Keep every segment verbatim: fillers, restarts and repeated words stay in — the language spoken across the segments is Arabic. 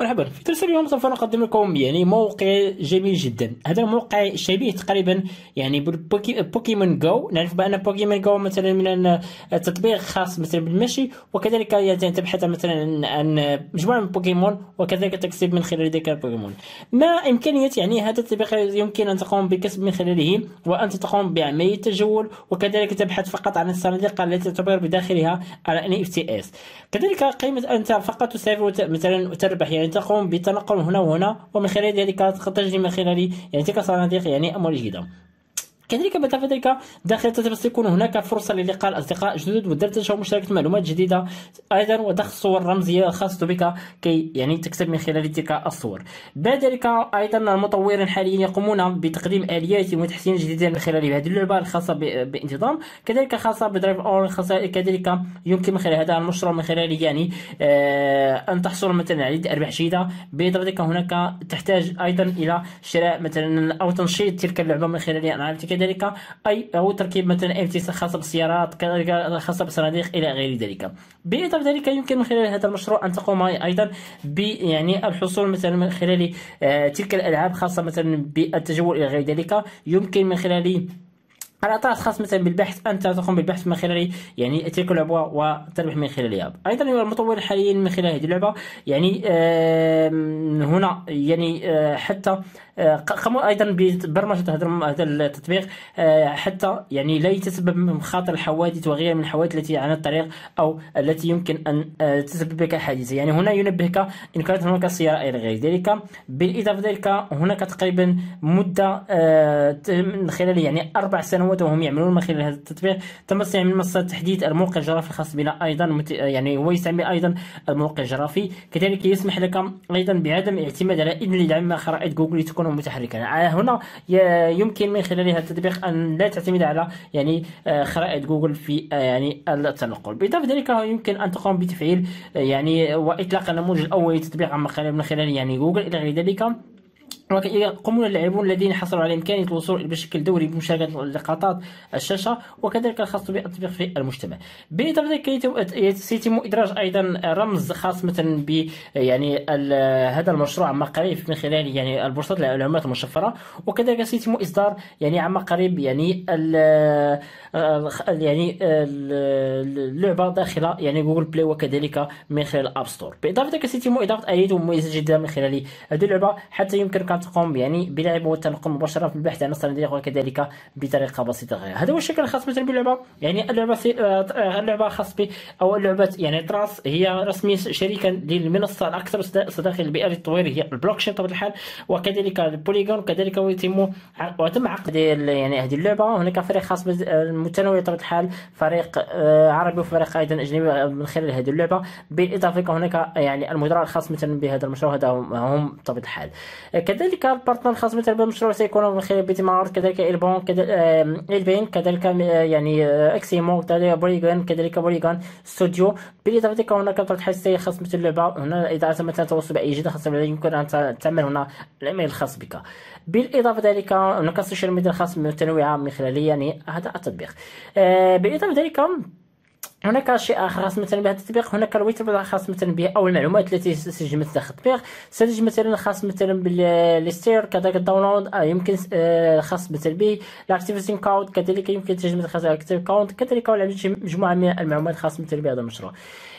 مرحبا. في درس اليوم سوف نقدم لكم يعني موقع جميل جدا. هذا موقع شبيه تقريبا يعني بوكيمون جو. نعرف بان بوكيمون جو مثلا من تطبيق خاص مثلا بالمشي، وكذلك يعني تبحث مثلا عن مجموعه من بوكيمون وكذلك تكسب من خلال ذلك البوكيمون. ما امكانيه يعني هذا التطبيق يمكن ان تقوم بكسب من خلاله، وانت تقوم بعمليه التجول وكذلك تبحث فقط عن الصناديق التي تعتبر بداخلها على إن إف تي إس. كذلك قيمه انت فقط تسافر مثلا وتربح، يعني تقوم بالتنقل هنا وهنا ومن خلال ذلك تجني من خلال يعني تلك الصناديق يعني اموال جديده. كذلك بعد ذلك داخل التطبيق سيكون هناك فرصه للقاء الاصدقاء جدد ودردشه ومشاركه معلومات جديده، ايضا وضخ صور رمزيه خاصه بك كي يعني تكسب من خلال تلك الصور. بعد ذلك ايضا المطورين حاليا يقومون بتقديم اليات وتحسين جديده من خلال هذه اللعبه الخاصه بانتظام، كذلك خاصه بدرايف اون، خاصه كذلك يمكن من خلال هذا المشروع من خلال يعني آه ان تحصل مثلا على ارباح جيده. بالاضافه ذلك هناك تحتاج ايضا الى شراء مثلا او تنشيط تلك اللعبه من خلال انواع كذلك اي او تركيب مثلا امتياز خاصه بالسيارات، كذلك خاصه بالصناديق الى غير ذلك. بالاضافه ذلك يمكن من خلال هذا المشروع ان تقوم ايضا ب يعني الحصول مثلا من خلال آه تلك الالعاب خاصه مثلا بالتجول الى غير ذلك. يمكن من خلال الأعطاء خاص مثلا بالبحث، انت تقوم بالبحث من خلال يعني تلك اللعبه وتربح من خلالها. ايضا المطور حاليا من خلال هذه اللعبه يعني آه هنا يعني آه حتى قاموا ايضا ببرمجه هذا التطبيق حتى يعني لا يتسبب مخاطر الحوادث وغير من الحوادث التي على الطريق او التي يمكن ان تسبب بك حادثه. يعني هنا ينبهك ان كانت هناك سياره الى غير ذلك. بالاضافه ذلك هناك تقريبا مده من خلال يعني اربع سنوات وهم يعملون من خلال هذا التطبيق، تم استعمال منصه تحديد الموقع الجغرافي الخاص بنا ايضا، يعني هو يستعمل ايضا الموقع الجغرافي. كذلك يسمح لك ايضا بعدم الاعتماد على اذن لدعم خرائط جوجل تكون متحركة. هنا يمكن من خلال هذا التطبيق ان لا تعتمد على يعني خرائط جوجل في يعني التنقل. بالاضافه ذلك يمكن ان تقوم بتفعيل يعني واطلاق النموذج الاولي للتطبيق من خلال يعني جوجل الى غير ذلك. يقومون اللاعبون الذين حصلوا على إمكانية الوصول بشكل دوري بمشاهدة لقطات الشاشة وكذلك الخاص بالتطبيق في المجتمع. بالإضافة ذلك سيتم إدراج أيضا رمز خاص مثلا ب يعني هذا المشروع عما قريب من خلال يعني البورصات العملات المشفرة، وكذلك سيتم إصدار يعني عما قريب يعني ال يعني اللعبة داخل يعني جوجل بلاي وكذلك من خلال الأب ستور. بالإضافة ذلك سيتم إضافة آليات مميزة جدا من خلال هذه اللعبة، حتى يمكنك تقوم يعني بلعب والتنقل مباشره في البحث عن الصناديق وكذلك بطريقه بسيطه غير. هذا هو الشكل الخاص مثلا باللعبه. يعني اللعبه اللعبه خاص ب او اللعبه يعني تراس هي رسميا شريكا للمنصه الاكثر صداقه للبيئه للتطوير هي البلوكشين طبعا الحال، وكذلك البوليغون، وكذلك يتم وتم عقد يعني هذه اللعبه. هناك فريق خاص متنوع طبعا الحال، فريق عربي وفريق ايضا اجنبي من خلال هذه اللعبه. بالاضافه هناك يعني المدراء الخاص مثلا بهذا المشروع، هذا هم طبعا الحال. كذلك البارتنر الخاص مثلا بالمشروع سيكون من خلال بيت معارض، كذلك إيربون، إيربين، كذلك يعني اكسيمو، كذلك بوليغون، كذلك بوليغون ستوديو. بالاضافه الى هناك تحسي خاص مثل اللعبه هنا اذا مثلا توصل باي جديد خاص يمكن ان تعمل هنا الايميل الخاص بك. بالاضافه ذلك هناك السوشيال ميديا الخاص متنوعه من خلال يعني هذا التطبيق. بالاضافه ذلك هناك شيء آخر خاص مثلا بهذا التطبيق، هناك الويتر خاص مثلا به أو المعلومات التي سجلت داخل التطبيق، سجل مثلا خاص مثلا بالستير، كذلك الداونلود يمكن خاص مثلا به الاكتيفيشن كود، كذلك يمكن تسجيل خاص بالاكتيفيشن كود، كذلك مجموعة من المعلومات خاص مثلا بهذا المشروع.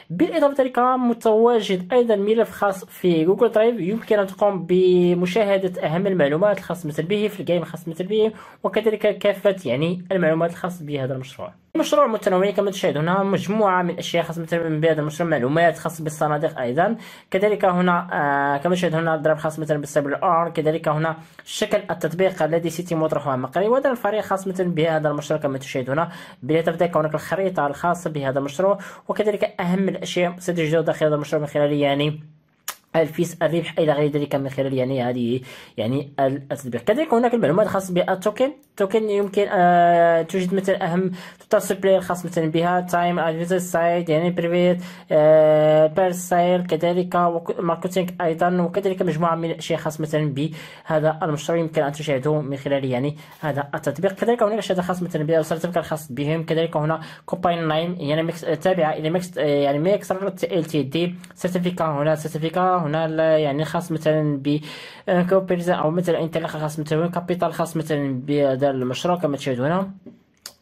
بالاضافه لذلك متواجد ايضا ملف خاص في جوجل درايف يمكن ان تقوم بمشاهده اهم المعلومات الخاصه مثل به في الجيم الخاص مثل به، وكذلك كافه يعني المعلومات الخاصه بهذا المشروع. المشروع متنوع كما تشاهد هنا، مجموعه من الاشياء خاصه مثلا بهذا المشروع، معلومات خاصه بالصناديق ايضا، كذلك هنا آه كما تشاهد هنا الدرايف خاص مثلا بالسبل ار، كذلك هنا شكل التطبيق الذي سيتم طرحه عما قريب، وهذا الفريق خاص مثلا بهذا المشروع كما تشاهد هنا. بالاضافه لذلك هناك الخريطه الخاصه بهذا المشروع، وكذلك اهم الاشياء ستجد داخل هذا المشروع من خلال يعني الفيس الربح الى غير ذلك من خلال يعني هذه يعني التطبيق. كذلك هناك المعلومات الخاصه بالتوكن توكن يمكن آه توجد مثلا اهم توتال سبلاي الخاص مثلا بها، تايم، ادفيزر سايد يعني بريفيت، آه بير سايل، كذلك ماركتينغ ايضا، وكذلك مجموعه من الاشياء خاصه مثلا بهذا المشروع يمكن ان تشاهدوه من خلال يعني هذا التطبيق. كذلك هناك اشياء خاصه مثلا بها والسيرتيفيكت الخاص بهم. كذلك هنا كوباين نايم يعني ميكس تابعه الى ميكس يعني ميكس ال تي دي سيرتيفيكا، هنا سيرتيفيكا هنا يعني خاص مثلا ب كوبريزا او مثلا انطلاقه خاص مثلا كابيتال خاص مثلا بهذا المشروع كما تشاهدون هنا.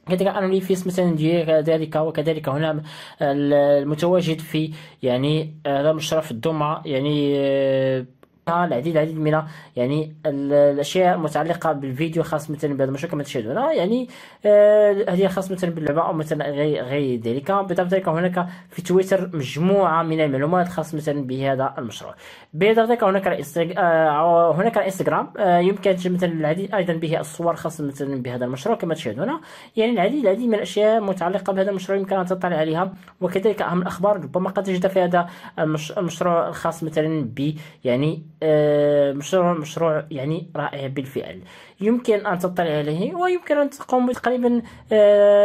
كذلك أنوني فيس مثلا كذلك، وكذلك هنا المتواجد في يعني هذا المشروع في الدمعة يعني العديد العديد من يعني الاشياء المتعلقه بالفيديو خاص مثلا بهذا المشروع كما تشاهدون يعني هذه آه خاص مثلا باللعبه او مثلا غير غير ذلك. بالإضافة ذلك هناك في تويتر مجموعه من المعلومات خاص مثلا بهذا المشروع. بالإضافة ذلك هناك الانستغرام آه هناك الانستغرام آه يمكن مثلا العديد ايضا به الصور خاصه مثلا بهذا المشروع كما تشاهدون يعني العديد العديد من الاشياء المتعلقه بهذا المشروع يمكن ان تطلع عليها، وكذلك اهم الاخبار ربما قد تجدها في هذا المشروع الخاص مثلا ب يعني مشروع مشروع يعني رائع بالفعل يمكن ان تطلع عليه، ويمكن ان تقوم تقريبا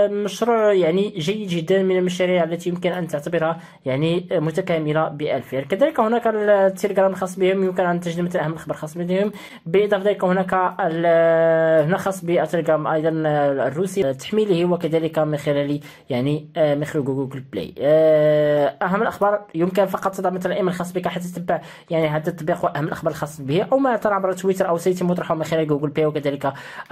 مشروع يعني جيد جدا من المشاريع التي يمكن ان تعتبرها يعني متكامله بالفعل. كذلك هناك التليجرام الخاص بهم يمكن ان تجد مثل اهم الاخبار الخاص بهم. بالاضافه ذلك هناك هنا خاص بالتليجرام ايضا الروسي تحميله، وكذلك من خلال يعني من خلال جوجل بلاي. اهم الاخبار يمكن فقط تضع مثلا الايميل الخاص بك حتى تتبع يعني هذا التطبيق واهم الاخبار الخاصه به، او ما ترى عبر تويتر او سيتم مطرحه من خلال جوجل بلاي وكذلك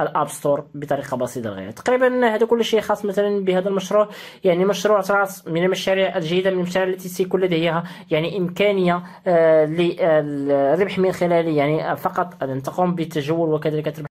الاب ستور بطريقه بسيطه غير. تقريبا هذا كل شيء خاص مثلا بهذا المشروع يعني مشروع تراس من المشاريع الجيده، من المشاريع التي سيكون لديها يعني امكانيه آه للربح من خلال يعني فقط ان تقوم بالتجول وكذلك